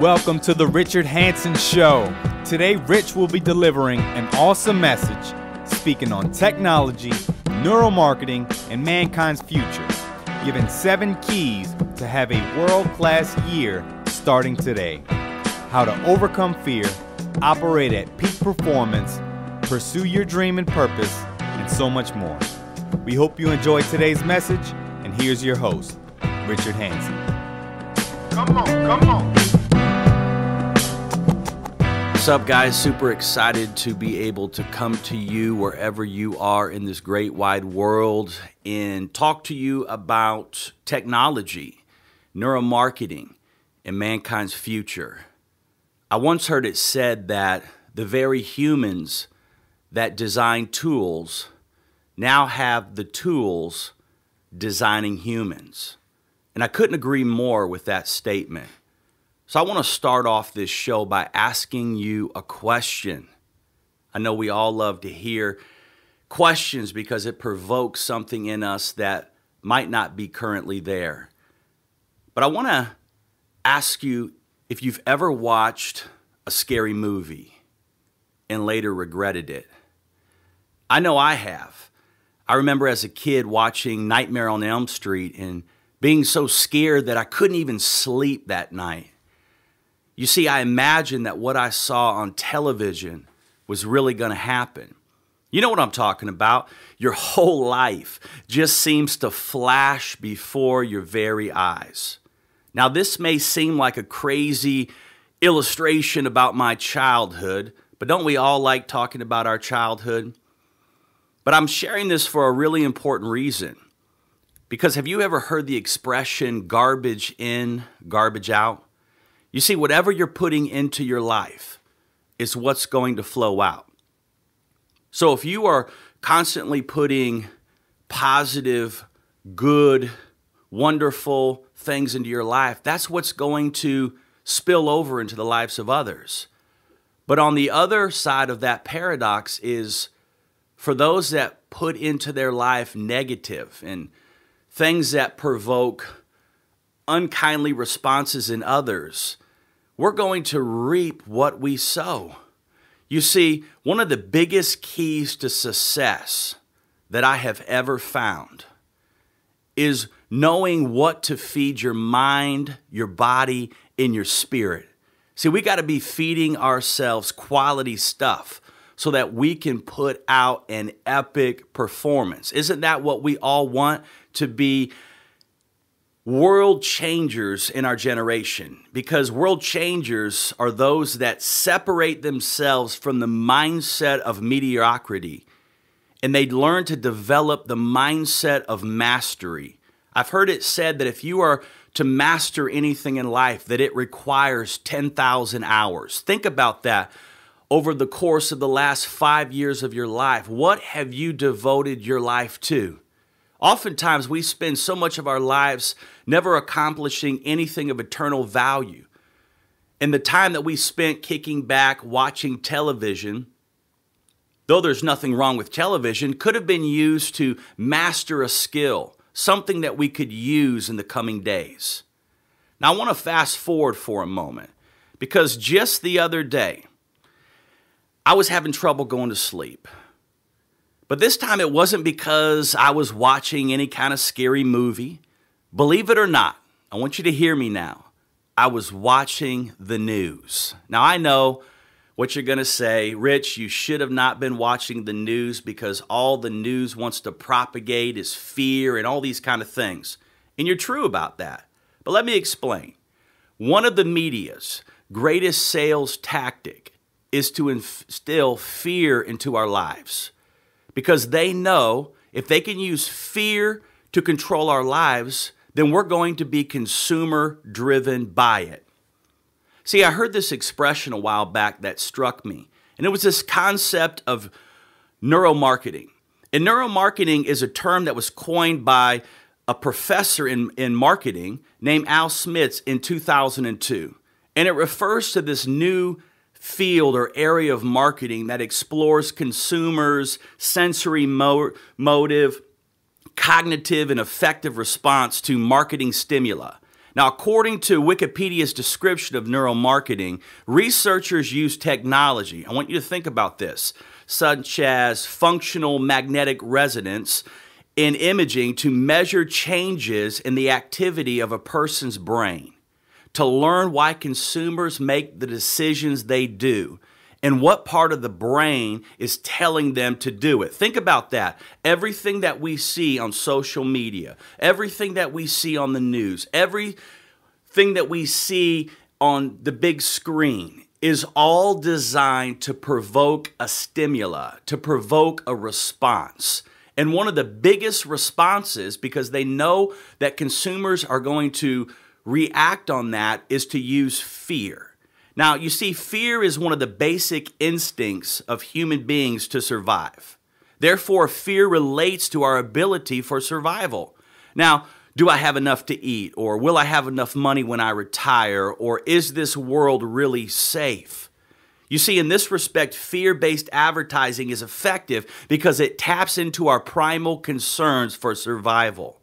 Welcome to the Richard Hanson Show. Today, Rich will be delivering an awesome message, speaking on technology, neuromarketing, and mankind's future, giving 7 keys to have a world-class year starting today. How to overcome fear, operate at peak performance, pursue your dream and purpose, and so much more. We hope you enjoyed today's message, and here's your host, Richard Hanson. Come on, come on. What's up, guys? Super excited to be able to come to you wherever you are in this great wide world and talk to you about technology, neuromarketing, and mankind's future. I once heard it said that the very humans that design tools now have the tools designing humans. And I couldn't agree more with that statement. So I want to start off this show by asking you a question. I know we all love to hear questions because it provokes something in us that might not be currently there. But I want to ask you if you've ever watched a scary movie and later regretted it. I know I have. I remember as a kid watching Nightmare on Elm Street and being so scared that I couldn't even sleep that night. You see, I imagined that what I saw on television was really going to happen. You know what I'm talking about. Your whole life just seems to flash before your very eyes. Now, this may seem like a crazy illustration about my childhood, but don't we all like talking about our childhood? But I'm sharing this for a really important reason. Because have you ever heard the expression, garbage in, garbage out? You see, whatever you're putting into your life is what's going to flow out. So if you are constantly putting positive, good, wonderful things into your life, that's what's going to spill over into the lives of others. But on the other side of that paradox is for those that put into their life negative and things that provoke unkindly responses in others, we're going to reap what we sow. You see, one of the biggest keys to success that I have ever found is knowing what to feed your mind, your body, and your spirit. See, we got to be feeding ourselves quality stuff so that we can put out an epic performance. Isn't that what we all want? To be world changers in our generation, because world changers are those that separate themselves from the mindset of mediocrity, and they learn to develop the mindset of mastery. I've heard it said that if you are to master anything in life, that it requires 10,000 hours. Think about that. Over the course of the last 5 years of your life, what have you devoted your life to? Oftentimes, we spend so much of our lives never accomplishing anything of eternal value. And the time that we spent kicking back, watching television, though there's nothing wrong with television, could have been used to master a skill, something that we could use in the coming days. Now, I want to fast forward for a moment, because just the other day, I was having trouble going to sleep. But this time it wasn't because I was watching any kind of scary movie. Believe it or not, I want you to hear me now. I was watching the news. Now I know what you're going to say, Rich, you should have not been watching the news because all the news wants to propagate is fear and all these kind of things. And you're true about that. But let me explain. One of the media's greatest sales tactic is to instill fear into our lives. Because they know if they can use fear to control our lives, then we're going to be consumer-driven by it. See, I heard this expression a while back that struck me, and it was this concept of neuromarketing. And neuromarketing is a term that was coined by a professor in marketing named Ale Smits in 2002. And it refers to this new field or area of marketing that explores consumers' sensory motive, cognitive, and affective response to marketing stimuli. Now, according to Wikipedia's description of neuromarketing, researchers use technology, I want you to think about this, such as functional magnetic resonance in imaging to measure changes in the activity of a person's brain, to learn why consumers make the decisions they do, and what part of the brain is telling them to do it. Think about that. Everything that we see on social media, everything that we see on the news, everything that we see on the big screen is all designed to provoke a stimuli, to provoke a response. And one of the biggest responses, because they know that consumers are going to react on that, is to use fear. Now, you see, fear is one of the basic instincts of human beings to survive. Therefore, fear relates to our ability for survival. Now, do I have enough to eat? Or will I have enough money when I retire? Or is this world really safe? You see, in this respect, fear-based advertising is effective because it taps into our primal concerns for survival.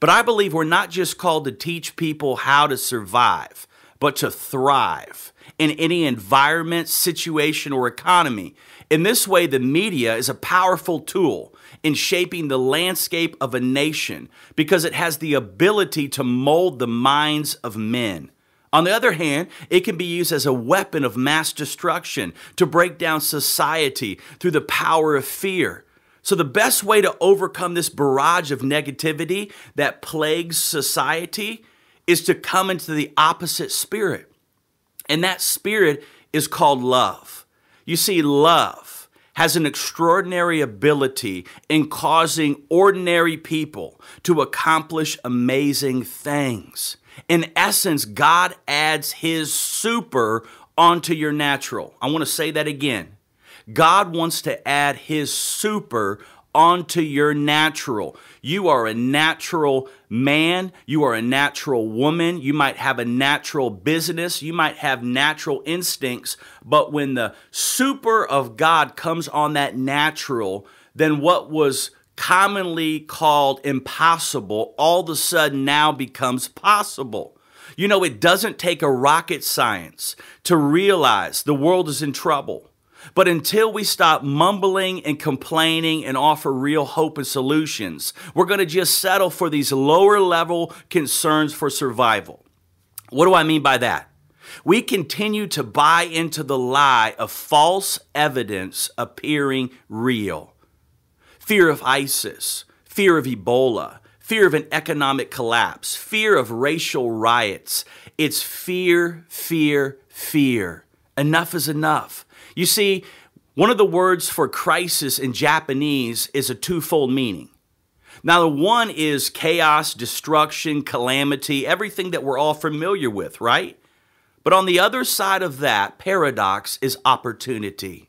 But I believe we're not just called to teach people how to survive, but to thrive in any environment, situation, or economy. In this way, the media is a powerful tool in shaping the landscape of a nation because it has the ability to mold the minds of men. On the other hand, it can be used as a weapon of mass destruction to break down society through the power of fear. So the best way to overcome this barrage of negativity that plagues society is to come into the opposite spirit. And that spirit is called love. You see, love has an extraordinary ability in causing ordinary people to accomplish amazing things. In essence, God adds His super onto your natural. I want to say that again. God wants to add His super onto your natural. You are a natural man. You are a natural woman. You might have a natural business. You might have natural instincts. But when the super of God comes on that natural, then what was commonly called impossible all of a sudden now becomes possible. You know, it doesn't take a rocket science to realize the world is in trouble. But until we stop mumbling and complaining and offer real hope and solutions, we're going to just settle for these lower level concerns for survival. What do I mean by that? We continue to buy into the lie of false evidence appearing real. Fear of ISIS, fear of Ebola, fear of an economic collapse, fear of racial riots. It's fear, fear, fear. Enough is enough. You see, one of the words for crisis in Japanese is a twofold meaning. Now, the one is chaos, destruction, calamity, everything that we're all familiar with, right? But on the other side of that paradox is opportunity.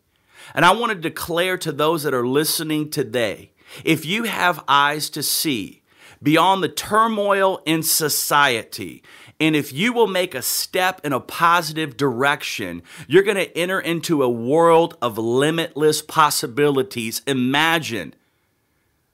And I want to declare to those that are listening today, if you have eyes to see beyond the turmoil in society, and if you will make a step in a positive direction, you're going to enter into a world of limitless possibilities. Imagine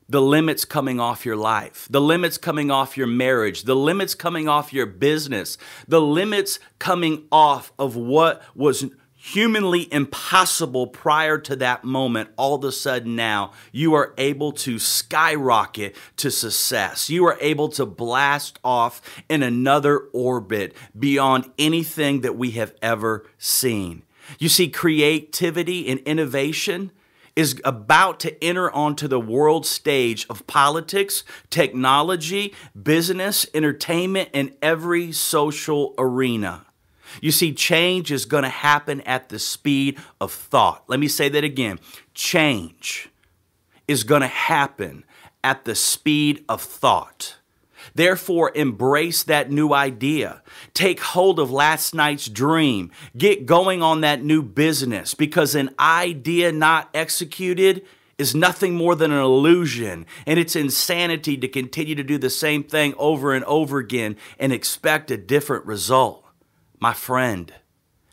the limits coming off your life, the limits coming off your marriage, the limits coming off your business, the limits coming off of what was humanly impossible prior to that moment. All of a sudden now, you are able to skyrocket to success. You are able to blast off in another orbit beyond anything that we have ever seen. You see, creativity and innovation is about to enter onto the world stage of politics, technology, business, entertainment, and every social arena. You see, change is going to happen at the speed of thought. Let me say that again. Change is going to happen at the speed of thought. Therefore, embrace that new idea. Take hold of last night's dream. Get going on that new business, because an idea not executed is nothing more than an illusion, and it's insanity to continue to do the same thing over and over again and expect a different result. My friend,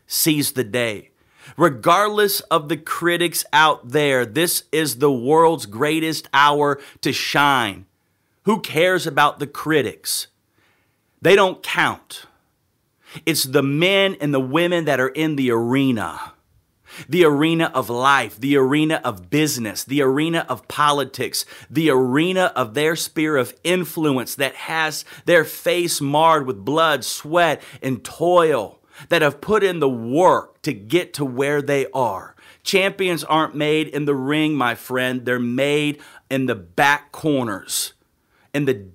seize the day. Regardless of the critics out there, this is the world's greatest hour to shine. Who cares about the critics? They don't count. It's the men and the women that are in the arena of life, the arena of business, the arena of politics, the arena of their sphere of influence that has their face marred with blood, sweat, and toil, that have put in the work to get to where they are. Champions aren't made in the ring, my friend. They're made in the back corners, in the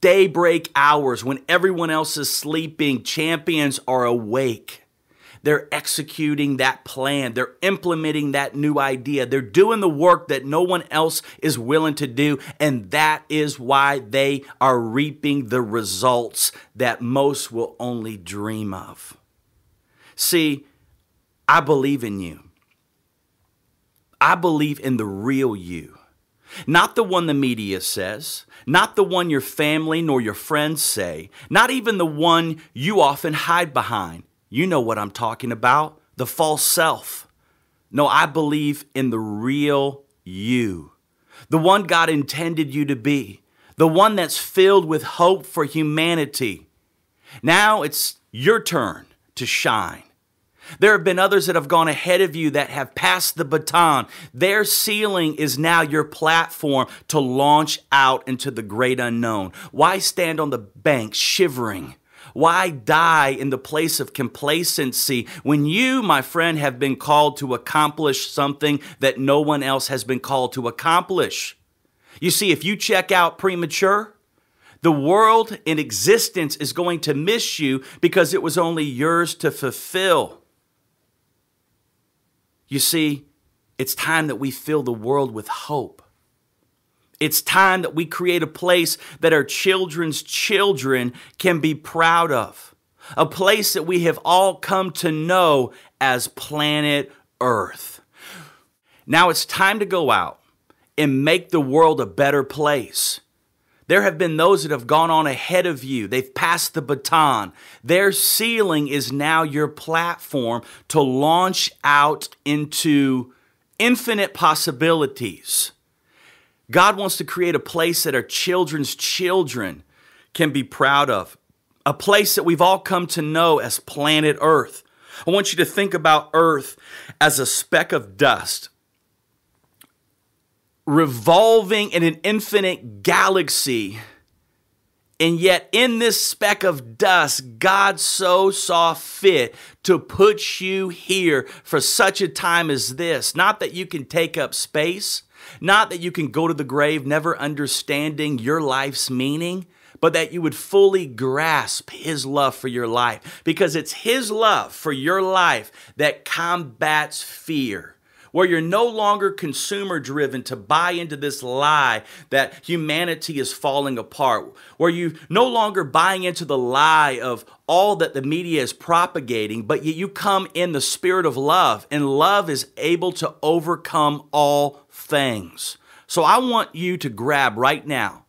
daybreak hours when everyone else is sleeping. Champions are awake. They're executing that plan. They're implementing that new idea. They're doing the work that no one else is willing to do. And that is why they are reaping the results that most will only dream of. See, I believe in you. I believe in the real you. Not the one the media says, not the one your family nor your friends say, not even the one you often hide behind. You know what I'm talking about, the false self. No, I believe in the real you, the one God intended you to be, the one that's filled with hope for humanity. Now it's your turn to shine. There have been others that have gone ahead of you that have passed the baton. Their ceiling is now your platform to launch out into the great unknown. Why stand on the bank shivering? Why die in the place of complacency when you, my friend, have been called to accomplish something that no one else has been called to accomplish? You see, if you check out premature, the world in existence is going to miss you because it was only yours to fulfill. You see, it's time that we fill the world with hope. It's time that we create a place that our children's children can be proud of. A place that we have all come to know as planet Earth. Now it's time to go out and make the world a better place. There have been those that have gone on ahead of you. They've passed the baton. Their ceiling is now your platform to launch out into infinite possibilities. God wants to create a place that our children's children can be proud of. A place that we've all come to know as planet Earth. I want you to think about Earth as a speck of dust, revolving in an infinite galaxy, and yet in this speck of dust, God so saw fit to put you here for such a time as this. Not that you can take up space, not that you can go to the grave never understanding your life's meaning, but that you would fully grasp His love for your life, because it's His love for your life that combats fear, where you're no longer consumer-driven to buy into this lie that humanity is falling apart, where you're no longer buying into the lie of all that the media is propagating, but you come in the spirit of love, and love is able to overcome all things. So I want you to grab right now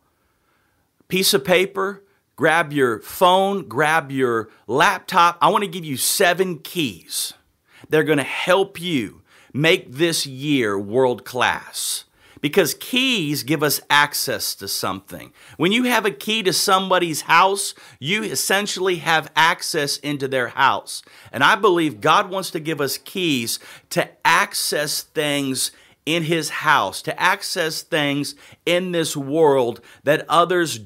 a piece of paper, grab your phone, grab your laptop. I want to give you 7 keys. They're going to help you make this year world class, because keys give us access to something. When you have a key to somebody's house, you essentially have access into their house. And I believe God wants to give us keys to access things in His house, to access things in this world that others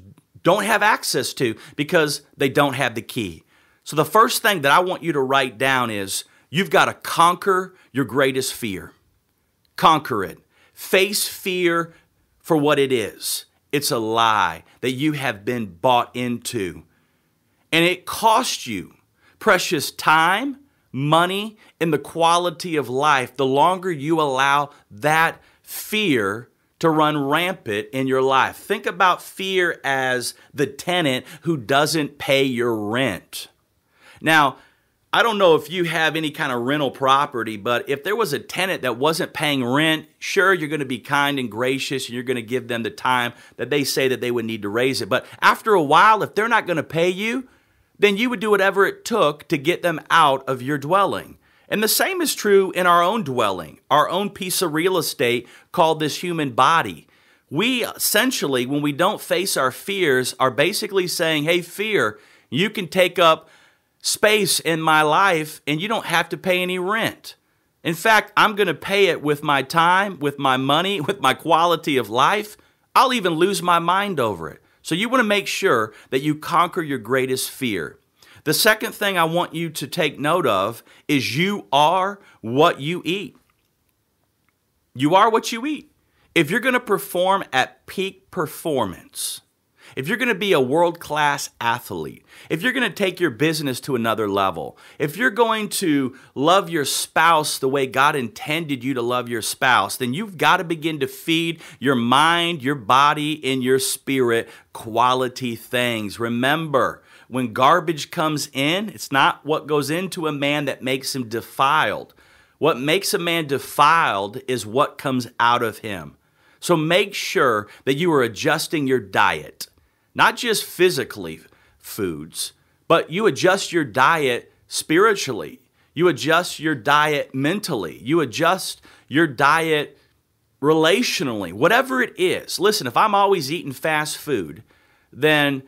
don't have access to because they don't have the key. So the first thing that I want you to write down is, you've got to conquer your greatest fear. Conquer it. Face fear for what it is. It's a lie that you have been bought into. And it costs you precious time, money, and the quality of life the longer you allow that fear to run rampant in your life. Think about fear as the tenant who doesn't pay your rent. Now, I don't know if you have any kind of rental property, but if there was a tenant that wasn't paying rent, sure, you're going to be kind and gracious, and you're going to give them the time that they say that they would need to raise it. But after a while, if they're not going to pay you, then you would do whatever it took to get them out of your dwelling. And the same is true in our own dwelling, our own piece of real estate called this human body. We essentially, when we don't face our fears, are basically saying, hey, fear, You can take up space in my life and you don't have to pay any rent. In fact, I'm going to pay it with my time, with my money, with my quality of life. I'll even lose my mind over it. So you want to make sure that you conquer your greatest fear. The second thing I want you to take note of is you are what you eat. You are what you eat. If you're going to perform at peak performance, if you're going to be a world-class athlete, if you're going to take your business to another level, if you're going to love your spouse the way God intended you to love your spouse, then you've got to begin to feed your mind, your body, and your spirit quality things. Remember, when garbage comes in, it's not what goes into a man that makes him defiled. What makes a man defiled is what comes out of him. So make sure that you are adjusting your diet. Not just physically foods, but you adjust your diet spiritually. You adjust your diet mentally. You adjust your diet relationally, whatever it is. Listen, if I'm always eating fast food, then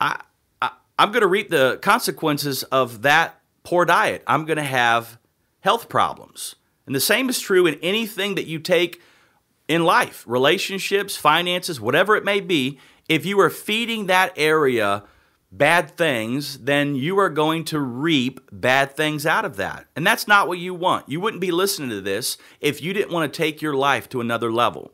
I'm going to reap the consequences of that poor diet. I'm going to have health problems. And the same is true in anything that you take in life, relationships, finances, whatever it may be. If you are feeding that area bad things, then you are going to reap bad things out of that. And that's not what you want. You wouldn't be listening to this if you didn't want to take your life to another level.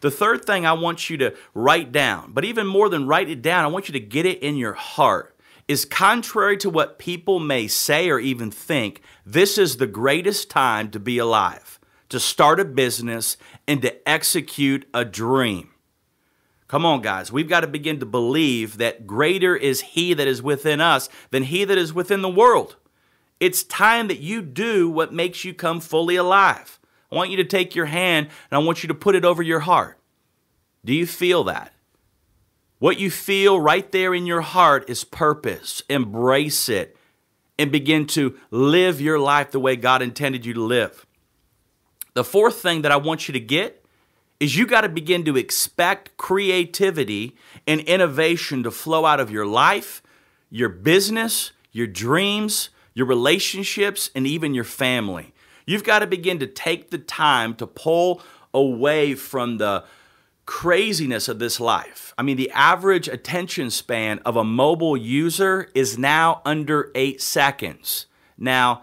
The third thing I want you to write down, but even more than write it down, I want you to get it in your heart, is contrary to what people may say or even think, this is the greatest time to be alive, to start a business, and to execute a dream. Come on, guys. We've got to begin to believe that greater is he that is within us than he that is within the world. It's time that you do what makes you come fully alive. I want you to take your hand and I want you to put it over your heart. Do you feel that? What you feel right there in your heart is purpose. Embrace it and begin to live your life the way God intended you to live. The fourth thing that I want you to get is you got to begin to expect creativity and innovation to flow out of your life, your business, your dreams, your relationships, and even your family. You've got to begin to take the time to pull away from the craziness of this life. I mean, the average attention span of a mobile user is now under 8 seconds. Now,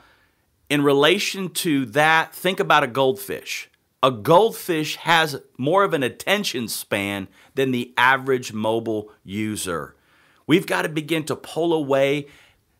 in relation to that, think about a goldfish. A goldfish has more of an attention span than the average mobile user. We've got to begin to pull away,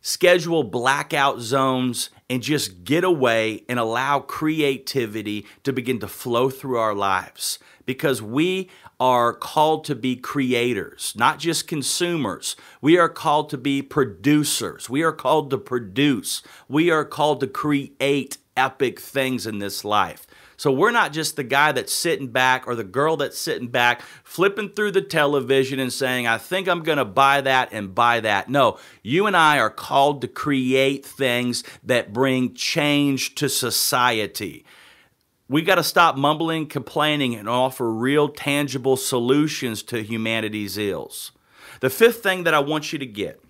schedule blackout zones, and just get away and allow creativity to begin to flow through our lives. Because we are called to be creators, not just consumers. We are called to be producers. We are called to produce. We are called to create epic things in this life. So we're not just the guy that's sitting back or the girl that's sitting back flipping through the television and saying, I think I'm going to buy that and buy that. No, you and I are called to create things that bring change to society. We got to stop mumbling, complaining, and offer real, tangible solutions to humanity's ills. The fifth thing that I want you to get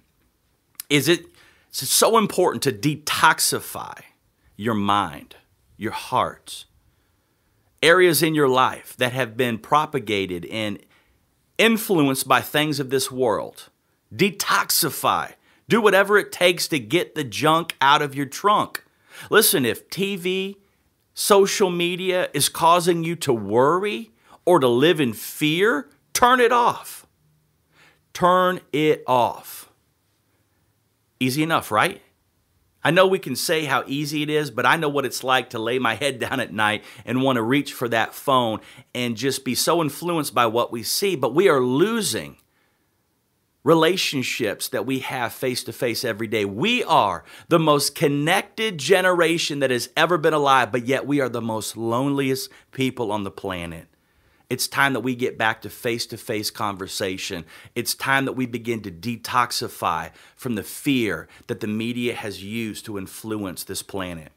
is it's so important to detoxify your mind, your heart, areas in your life that have been propagated and influenced by things of this world. Detoxify. Do whatever it takes to get the junk out of your trunk. Listen, if TV, social media is causing you to worry or to live in fear, turn it off. Turn it off. Easy enough, right? I know we can say how easy it is, but I know what it's like to lay my head down at night and want to reach for that phone and just be so influenced by what we see. But we are losing relationships that we have face-to-face every day. We are the most connected generation that has ever been alive, but yet we are the most loneliest people on the planet. It's time that we get back to face-to-face conversation. It's time that we begin to detoxify from the fear that the media has used to influence this planet.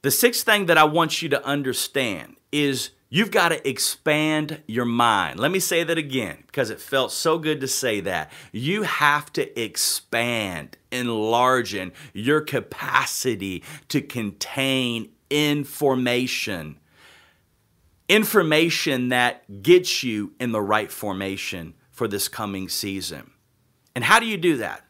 The sixth thing that I want you to understand is You've got to expand your mind. Let me say that again, because it felt so good to say that. You have to expand, enlarging your capacity to contain information. Information that gets you in the right formation for this coming season. And how do you do that?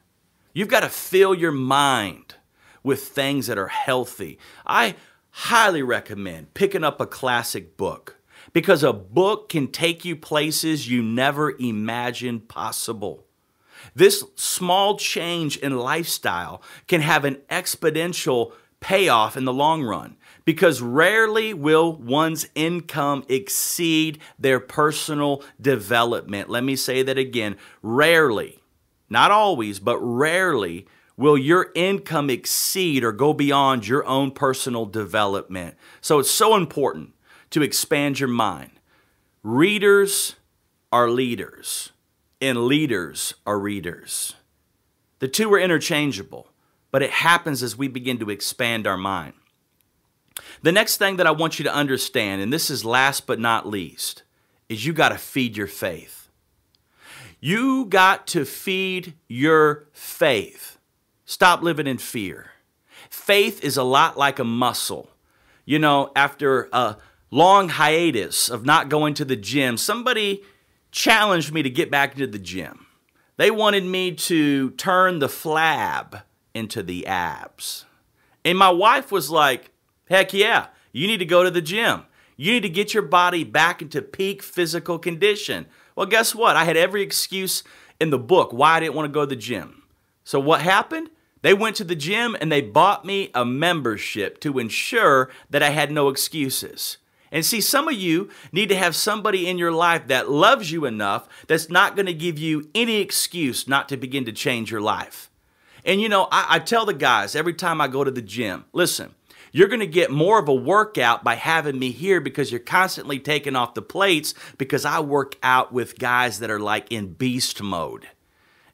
You've got to fill your mind with things that are healthy. I highly recommend picking up a classic book, because a book can take you places you never imagined possible. This small change in lifestyle can have an exponential payoff in the long run, because rarely will one's income exceed their personal development. Let me say that again. Rarely, not always, but rarely will your income exceed or go beyond your own personal development. So it's so important to expand your mind. Readers are leaders, and leaders are readers. The two are interchangeable, but it happens as we begin to expand our mind. The next thing that I want you to understand, and this is last but not least, is you got to feed your faith. You got to feed your faith. Stop living in fear. Faith is a lot like a muscle. You know, after a long hiatus of not going to the gym, somebody challenged me to get back into the gym. They wanted me to turn the flab into the abs. And my wife was like, heck yeah, you need to go to the gym. You need to get your body back into peak physical condition. Well, guess what? I had every excuse in the book why I didn't want to go to the gym. So what happened? They went to the gym and they bought me a membership to ensure that I had no excuses. And see, some of you need to have somebody in your life that loves you enough that's not going to give you any excuse not to begin to change your life. And you know, I tell the guys every time I go to the gym, listen, you're going to get more of a workout by having me here, because you're constantly taking off the plates, because I work out with guys that are like in beast mode.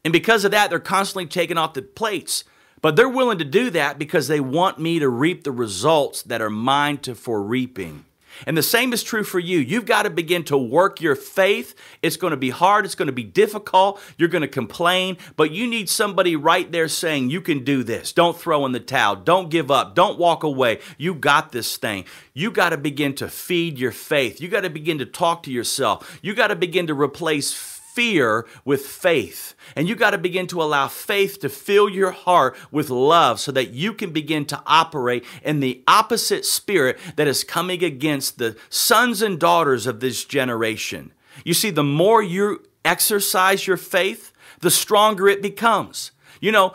And because of that, they're constantly taking off the plates. But they're willing to do that because they want me to reap the results that are mine for reaping. And the same is true for you. You've got to begin to work your faith. It's going to be hard. It's going to be difficult. You're going to complain. But you need somebody right there saying, you can do this. Don't throw in the towel. Don't give up. Don't walk away. You got this thing. You got to begin to feed your faith. You got to begin to talk to yourself. You got to begin to replace fear with faith. And you got to begin to allow faith to fill your heart with love, so that you can begin to operate in the opposite spirit that is coming against the sons and daughters of this generation. You see, the more you exercise your faith, the stronger it becomes. You know,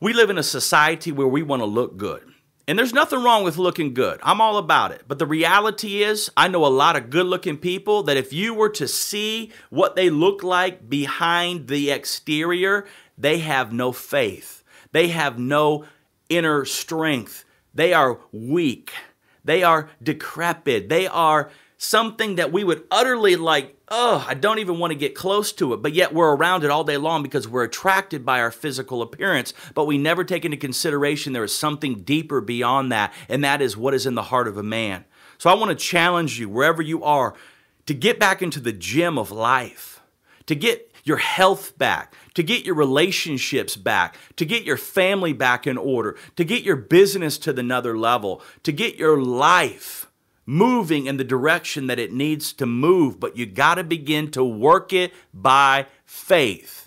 we live in a society where we want to look good. And there's nothing wrong with looking good. I'm all about it. But the reality is, I know a lot of good-looking people that if you were to see what they look like behind the exterior, they have no faith. They have no inner strength. They are weak. They are decrepit. They are something that we would utterly like, oh, I don't even want to get close to it. But yet we're around it all day long because we're attracted by our physical appearance. But we never take into consideration there is something deeper beyond that. And that is what is in the heart of a man. So I want to challenge you wherever you are to get back into the gym of life, to get your health back, to get your relationships back, to get your family back in order, to get your business to another level, to get your life moving in the direction that it needs to move. But you got to begin to work it by faith.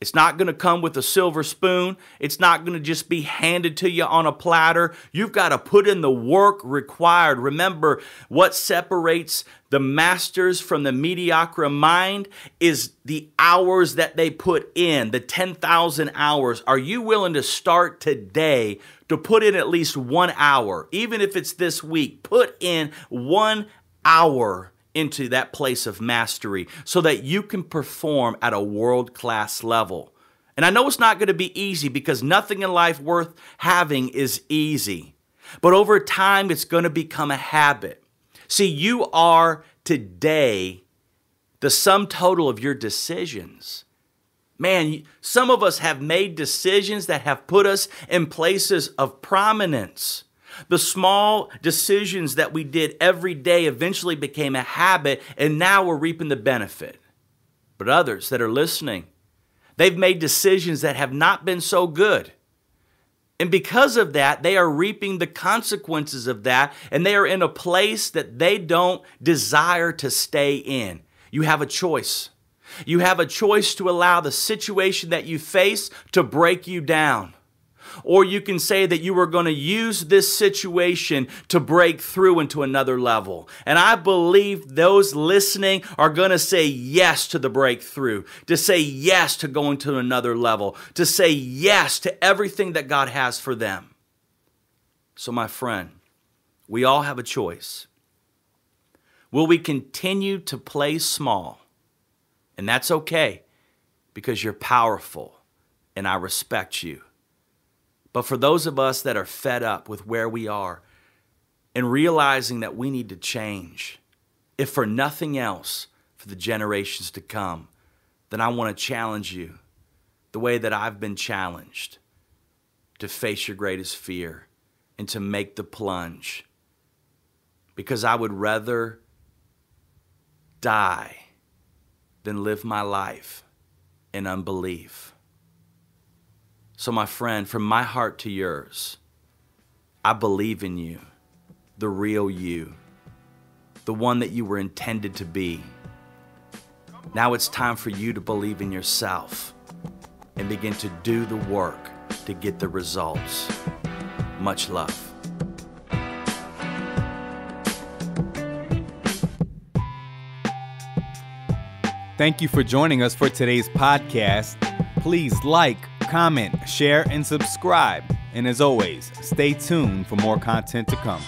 It's not going to come with a silver spoon. It's not going to just be handed to you on a platter. You've got to put in the work required. Remember, what separates the masters from the mediocre mind is the hours that they put in, the 10,000 hours. Are you willing to start today to put in at least 1 hour? Even if it's this week, put in 1 hour into that place of mastery so that you can perform at a world-class level. And I know it's not going to be easy, because nothing in life worth having is easy. But over time, it's going to become a habit. See, you are today the sum total of your decisions. Man, some of us have made decisions that have put us in places of prominence. The small decisions that we did every day eventually became a habit, and now we're reaping the benefit. But others that are listening, they've made decisions that have not been so good. And because of that, they are reaping the consequences of that, and they are in a place that they don't desire to stay in. You have a choice. You have a choice to allow the situation that you face to break you down. Or you can say that you are going to use this situation to break through into another level. And I believe those listening are going to say yes to the breakthrough, to say yes to going to another level, to say yes to everything that God has for them. So my friend, we all have a choice. Will we continue to play small? And that's okay, because you're powerful and I respect you. But for those of us that are fed up with where we are and realizing that we need to change, if for nothing else, for the generations to come, then I want to challenge you the way that I've been challenged, to face your greatest fear and to make the plunge. Because I would rather die than live my life in unbelief. So my friend, from my heart to yours, I believe in you, the real you, the one that you were intended to be. Now it's time for you to believe in yourself and begin to do the work to get the results. Much love. Thank you for joining us for today's podcast. Please like, comment, share, and subscribe. And as always, stay tuned for more content to come.